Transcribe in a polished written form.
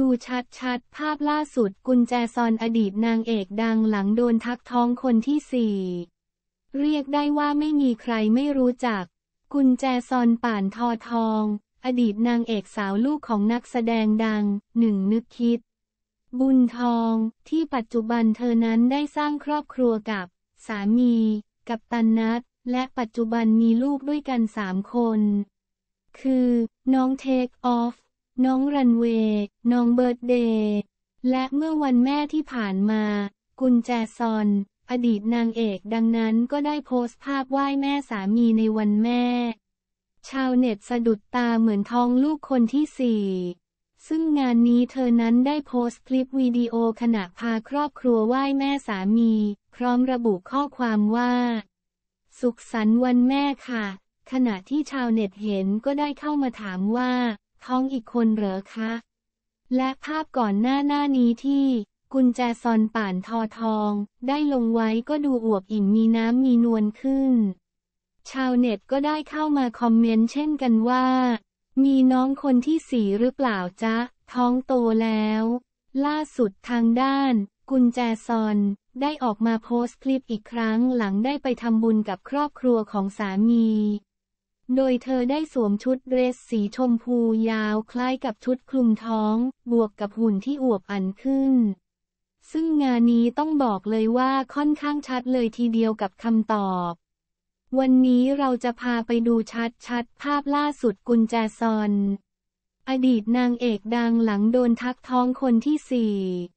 ดูชัดๆภาพล่าสุดกุญแจซอนอดีตนางเอกดังหลังโดนทักท้องคนที่4เรียกได้ว่าไม่มีใครไม่รู้จักกุญแจซอนป่านทอทองอดีตนางเอกสาวลูกของนักแสดงดังหนึ่งนึกคิดบุญทองที่ปัจจุบันเธอนั้นได้สร้างครอบครัวกับสามีกัปตันนัทและปัจจุบันมีลูกด้วยกัน3 คนคือน้องเทคออฟน้องรันเวย์น้องเบิร์ธเดย์และเมื่อวันแม่ที่ผ่านมากุญแจซอนอดีตนางเอกดังนั้นก็ได้โพสต์ภาพไหว้แม่สามีในวันแม่ชาวเน็ตสะดุดตาเหมือนท้องลูกคนที่4ซึ่งงานนี้เธอนั้นได้โพสต์คลิปวิดีโอขณะพาครอบครัวไหว้แม่สามีพร้อมระบุข้อความว่าสุขสันต์วันแม่ค่ะขณะที่ชาวเน็ตเห็นก็ได้เข้ามาถามว่าท้องอีกคนเหรอคะและภาพก่อนหน้านี้ที่กุญแจซอนป่านทอทองได้ลงไว้ก็ดูอวบอิ่มมีน้ำมีนวลขึ้นชาวเน็ตก็ได้เข้ามาคอมเมนต์เช่นกันว่ามีน้องคนที่4หรือเปล่าจ๊ะท้องโตแล้วล่าสุดทางด้านกุญแจซอนได้ออกมาโพสต์คลิปอีกครั้งหลังได้ไปทำบุญกับครอบครัวของสามีโดยเธอได้สวมชุดเดรสสีชมพูยาวคล้ายกับชุดคลุมท้องบวกกับหุ่นที่อวบอันขึ้นซึ่งงานนี้ต้องบอกเลยว่าค่อนข้างชัดเลยทีเดียวกับคำตอบวันนี้เราจะพาไปดูชัดภาพล่าสุดกุญแจซอนอดีตนางเอกดังหลังโดนทักท้องคนที่4